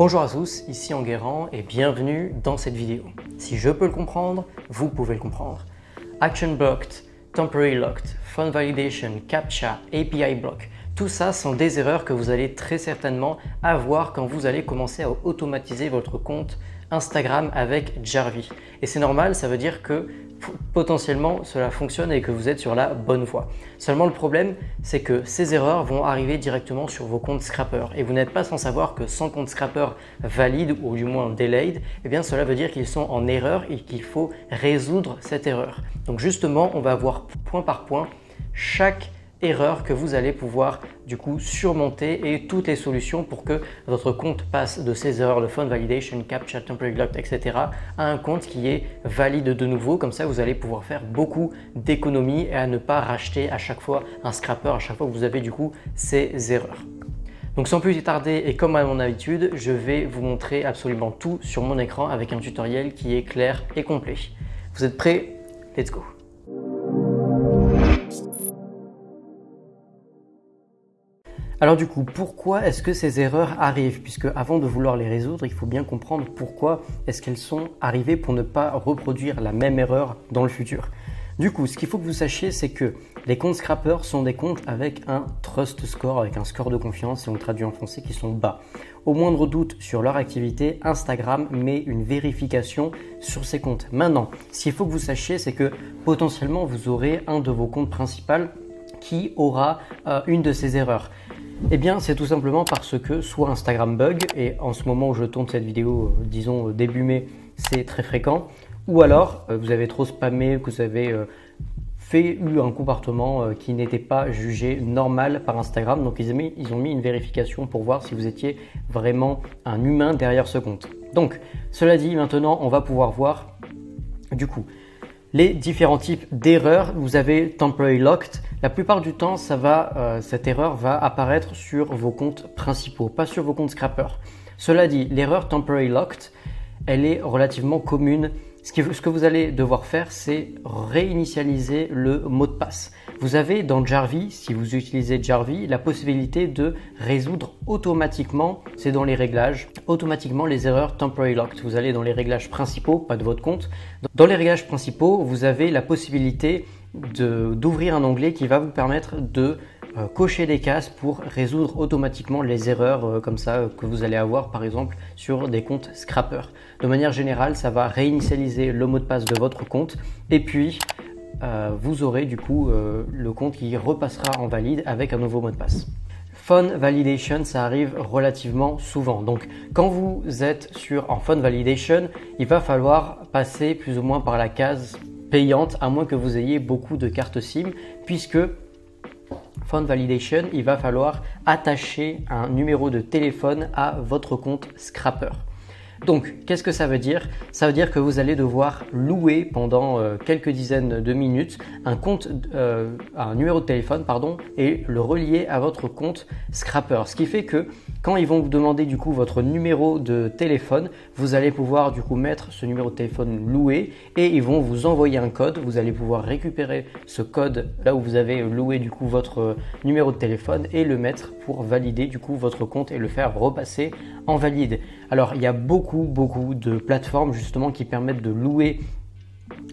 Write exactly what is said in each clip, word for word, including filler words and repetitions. Bonjour à tous, ici Enguerrand et bienvenue dans cette vidéo. Si je peux le comprendre, vous pouvez le comprendre. Action blocked, temporary locked, font validation, captcha, A P I block, tout ça sont des erreurs que vous allez très certainement avoir quand vous allez commencer à automatiser votre compte Instagram avec Jarvee. Et c'est normal, ça veut dire que potentiellement cela fonctionne et que vous êtes sur la bonne voie. Seulement le problème, c'est que ces erreurs vont arriver directement sur vos comptes scrapper et vous n'êtes pas sans savoir que sans compte scrapper valide ou du moins delayed, eh bien cela veut dire qu'ils sont en erreur et qu'il faut résoudre cette erreur. Donc justement, on va voir point par point chaque erreur que vous allez pouvoir du coup surmonter et toutes les solutions pour que votre compte passe de ces erreurs de font validation, captcha, temporary locked, et cetera à un compte qui est valide de nouveau. Comme ça, vous allez pouvoir faire beaucoup d'économies et à ne pas racheter à chaque fois un scrapper, à chaque fois que vous avez du coup ces erreurs. Donc sans plus tarder et comme à mon habitude, je vais vous montrer absolument tout sur mon écran avec un tutoriel qui est clair et complet. Vous êtes prêts? Let's go! Alors du coup, pourquoi est-ce que ces erreurs arrivent? Puisque avant de vouloir les résoudre, il faut bien comprendre pourquoi est-ce qu'elles sont arrivées pour ne pas reproduire la même erreur dans le futur. Du coup, ce qu'il faut que vous sachiez, c'est que les comptes scrapper sont des comptes avec un trust score, avec un score de confiance, si on le traduit en français, qui sont bas. Au moindre doute sur leur activité, Instagram met une vérification sur ces comptes. Maintenant, ce qu'il faut que vous sachiez, c'est que potentiellement, vous aurez un de vos comptes principaux qui aura euh, une de ces erreurs. Eh bien, c'est tout simplement parce que soit Instagram bug, et en ce moment où je tourne cette vidéo, euh, disons début mai, c'est très fréquent, ou alors euh, vous avez trop spammé, que vous avez euh, fait eu un comportement euh, qui n'était pas jugé normal par Instagram, donc ils ont, mis, ils ont mis une vérification pour voir si vous étiez vraiment un humain derrière ce compte. Donc, cela dit, maintenant, on va pouvoir voir du coup les différents types d'erreurs. Vous avez temporary locked. La plupart du temps, ça va, euh, cette erreur va apparaître sur vos comptes principaux, pas sur vos comptes scrapper. Cela dit, l'erreur temporary locked, elle est relativement commune. Ce, qui, ce que vous allez devoir faire, c'est réinitialiser le mot de passe. Vous avez dans Jarvee, si vous utilisez Jarvee, la possibilité de résoudre automatiquement, c'est dans les réglages, automatiquement les erreurs temporary locked. Vous allez dans les réglages principaux, pas de votre compte. Dans les réglages principaux, vous avez la possibilité d'ouvrir un onglet qui va vous permettre de euh, cocher des cases pour résoudre automatiquement les erreurs euh, comme ça euh, que vous allez avoir par exemple sur des comptes scrapper. De manière générale, ça va réinitialiser le mot de passe de votre compte et puis euh, vous aurez du coup euh, le compte qui repassera en valide avec un nouveau mot de passe. Fun validation, ça arrive relativement souvent. Donc quand vous êtes sur en fun validation, il va falloir passer plus ou moins par la case payante, à moins que vous ayez beaucoup de cartes SIM, puisque fund validation, il va falloir attacher un numéro de téléphone à votre compte scrapper. Donc, qu'est-ce que ça veut dire? Ça veut dire que vous allez devoir louer pendant euh, quelques dizaines de minutes un compte, euh, un numéro de téléphone, pardon, et le relier à votre compte scrapper. Ce qui fait que quand ils vont vous demander du coup votre numéro de téléphone, vous allez pouvoir du coup mettre ce numéro de téléphone loué et ils vont vous envoyer un code. Vous allez pouvoir récupérer ce code là où vous avez loué du coup votre numéro de téléphone et le mettre pour valider du coup votre compte et le faire repasser en valide. Alors, il y a beaucoup beaucoup de plateformes justement qui permettent de louer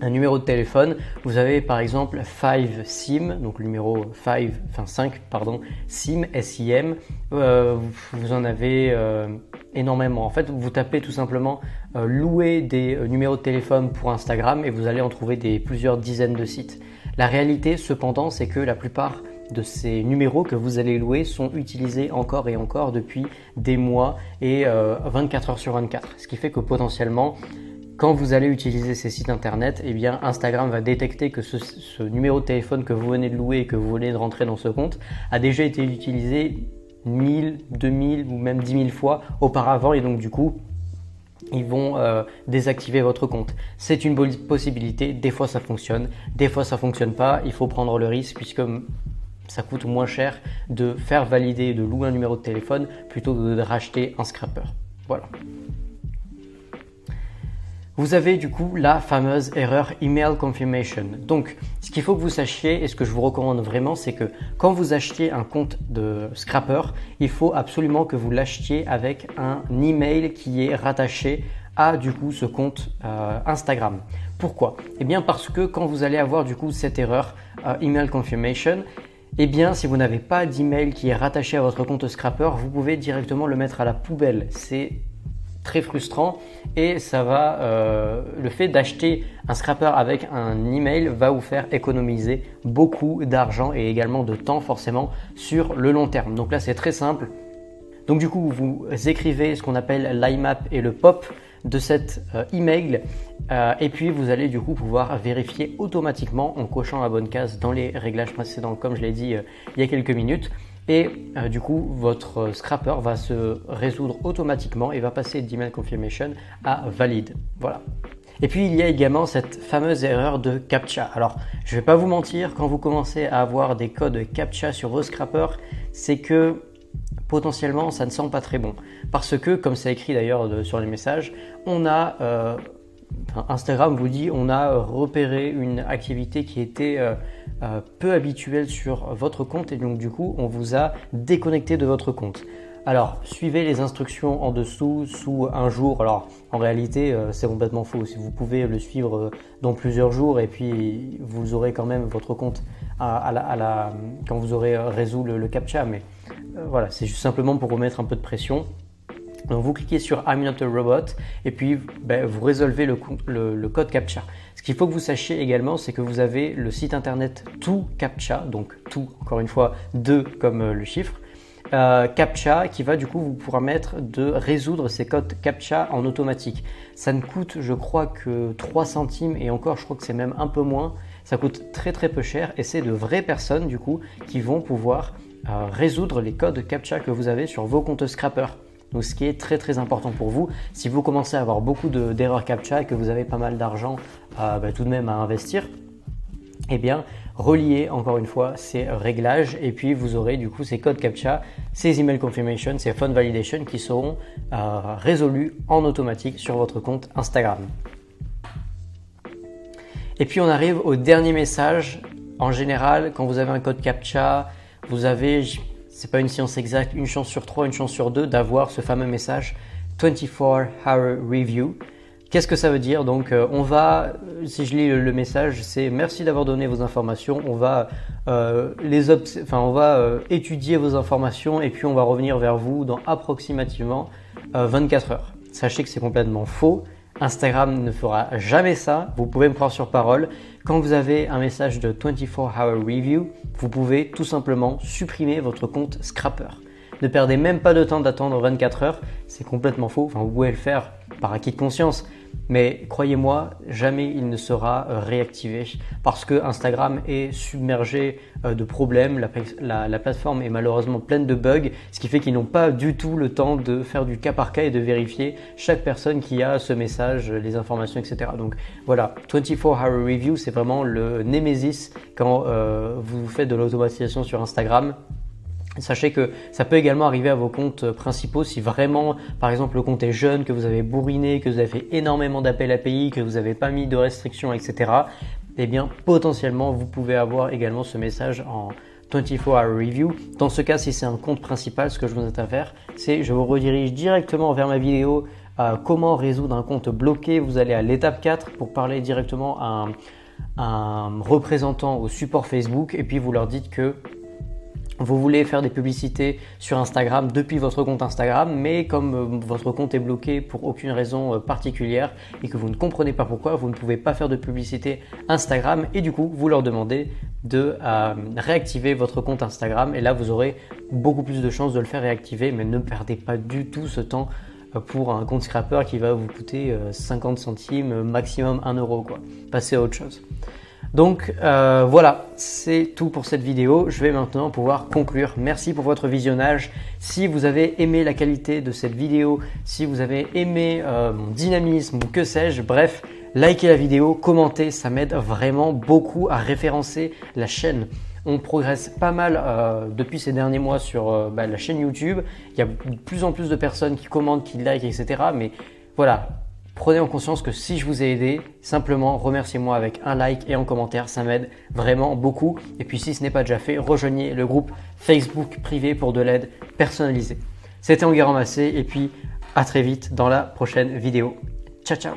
un numéro de téléphone. Vous avez par exemple cinq sim, donc le numéro cinq, enfin cinq, pardon, SIM, S I M. Euh, vous en avez euh, énormément. En fait, vous tapez tout simplement euh, louer des euh, numéros de téléphone pour Instagram et vous allez en trouver des plusieurs dizaines de sites. La réalité, cependant, c'est que la plupart de ces numéros que vous allez louer sont utilisés encore et encore depuis des mois et euh, vingt-quatre heures sur vingt-quatre. Ce qui fait que potentiellement, quand vous allez utiliser ces sites internet, eh bien Instagram va détecter que ce, ce numéro de téléphone que vous venez de louer et que vous venez de rentrer dans ce compte a déjà été utilisé mille, deux mille ou même dix mille fois auparavant et donc du coup, ils vont euh, désactiver votre compte. C'est une bonne possibilité, des fois ça fonctionne, des fois ça fonctionne pas, il faut prendre le risque puisque ça coûte moins cher de faire valider, de louer un numéro de téléphone plutôt que de racheter un scrapper. Voilà. Vous avez du coup la fameuse erreur email confirmation. Donc ce qu'il faut que vous sachiez et ce que je vous recommande vraiment, c'est que quand vous achetez un compte de Scrapper, il faut absolument que vous l'achetiez avec un email qui est rattaché à du coup ce compte euh, Instagram. Pourquoi? Eh bien parce que quand vous allez avoir du coup cette erreur euh, email confirmation, eh bien, si vous n'avez pas d'email qui est rattaché à votre compte Scrapper, vous pouvez directement le mettre à la poubelle. C'est très frustrant et ça va. Euh, le fait d'acheter un Scrapper avec un email va vous faire économiser beaucoup d'argent et également de temps forcément sur le long terme. Donc là, c'est très simple. Donc du coup, vous écrivez ce qu'on appelle l'I M A P et le P O P de cet euh, email euh, et puis vous allez du coup pouvoir vérifier automatiquement en cochant la bonne case dans les réglages précédents, comme je l'ai dit euh, il y a quelques minutes, et euh, du coup votre Scrapper va se résoudre automatiquement et va passer d'email confirmation à valide. Voilà. Et puis il y a également cette fameuse erreur de captcha. Alors je vais pas vous mentir, quand vous commencez à avoir des codes captcha sur vos Scrappers, c'est que potentiellement ça ne sent pas très bon, parce que comme c'est écrit d'ailleurs sur les messages, on a euh, Instagram vous dit on a repéré une activité qui était euh, euh, peu habituelle sur votre compte et donc du coup on vous a déconnecté de votre compte. Alors suivez les instructions en dessous sous un jour. Alors en réalité euh, c'est complètement faux, si vous pouvez le suivre euh, dans plusieurs jours et puis vous aurez quand même votre compte à, à la, à la, quand vous aurez résolu le, le captcha, mais voilà, c'est juste simplement pour vous mettre un peu de pression. Donc vous cliquez sur I'm not a robot et puis ben, vous résolvez le, le, le code captcha. Ce qu'il faut que vous sachiez également, c'est que vous avez le site internet two captcha, donc two encore une fois deux comme le chiffre, euh, captcha qui va du coup vous permettre de résoudre ces codes captcha en automatique. Ça ne coûte je crois que trois centimes et encore je crois que c'est même un peu moins. Ça coûte très très peu cher et c'est de vraies personnes du coup qui vont pouvoir Euh, résoudre les codes captcha que vous avez sur vos comptes Scrapper. Donc ce qui est très très important pour vous, si vous commencez à avoir beaucoup d'erreurs de, captcha et que vous avez pas mal d'argent euh, bah, tout de même à investir, eh bien reliez encore une fois ces réglages et puis vous aurez du coup ces codes captcha, ces email confirmation, ces phone validation qui seront euh, résolus en automatique sur votre compte Instagram. Et puis on arrive au dernier message. En général, quand vous avez un code captcha, vous avez, c'est pas une science exacte, une chance sur trois, une chance sur deux d'avoir ce fameux message twenty-four hour review. Qu'est-ce que ça veut dire? Donc on va, si je lis le message, c'est merci d'avoir donné vos informations, on va, euh, les enfin, on va euh, étudier vos informations et puis on va revenir vers vous dans approximativement euh, vingt-quatre heures. Sachez que c'est complètement faux. Instagram ne fera jamais ça, vous pouvez me prendre sur parole. Quand vous avez un message de twenty-four hour review, vous pouvez tout simplement supprimer votre compte Scrapper. Ne perdez même pas de temps d'attendre vingt-quatre heures, c'est complètement faux. Enfin, vous pouvez le faire par acquis de conscience, mais croyez-moi, jamais il ne sera réactivé parce que Instagram est submergé de problèmes, la, la, la plateforme est malheureusement pleine de bugs, ce qui fait qu'ils n'ont pas du tout le temps de faire du cas par cas et de vérifier chaque personne qui a ce message, les informations, et cetera. Donc voilà, twenty-four hour review, c'est vraiment le némésis quand euh, vous faites de l'automatisation sur Instagram. Sachez que ça peut également arriver à vos comptes principaux si vraiment, par exemple, le compte est jeune, que vous avez bourriné, que vous avez fait énormément d'appels A P I, que vous n'avez pas mis de restrictions, et cetera. Eh bien, potentiellement, vous pouvez avoir également ce message en twenty-four hour review. Dans ce cas, si c'est un compte principal, ce que je vous invite à faire, c'est je vous redirige directement vers ma vidéo euh, comment résoudre un compte bloqué. Vous allez à l'étape quatre pour parler directement à un, un représentant au support Facebook et puis vous leur dites que vous voulez faire des publicités sur Instagram depuis votre compte Instagram, mais comme votre compte est bloqué pour aucune raison particulière et que vous ne comprenez pas pourquoi, vous ne pouvez pas faire de publicité Instagram et du coup, vous leur demandez de euh, réactiver votre compte Instagram et là, vous aurez beaucoup plus de chances de le faire réactiver, mais ne perdez pas du tout ce temps pour un compte Scrapper qui va vous coûter cinquante centimes, maximum un euro, quoi. Passez à autre chose. Donc euh, voilà, c'est tout pour cette vidéo. Je vais maintenant pouvoir conclure. Merci pour votre visionnage. Si vous avez aimé la qualité de cette vidéo, si vous avez aimé euh, mon dynamisme ou que sais-je, bref, likez la vidéo, commentez, ça m'aide vraiment beaucoup à référencer la chaîne. On progresse pas mal euh, depuis ces derniers mois sur euh, bah, la chaîne YouTube. Il y a de plus en plus de personnes qui commentent, qui likent, et cetera. Mais voilà. Prenez en conscience que si je vous ai aidé, simplement remerciez-moi avec un like et un commentaire, ça m'aide vraiment beaucoup. Et puis si ce n'est pas déjà fait, rejoignez le groupe Facebook privé pour de l'aide personnalisée. C'était Enguerrand Massé et puis à très vite dans la prochaine vidéo. Ciao ciao.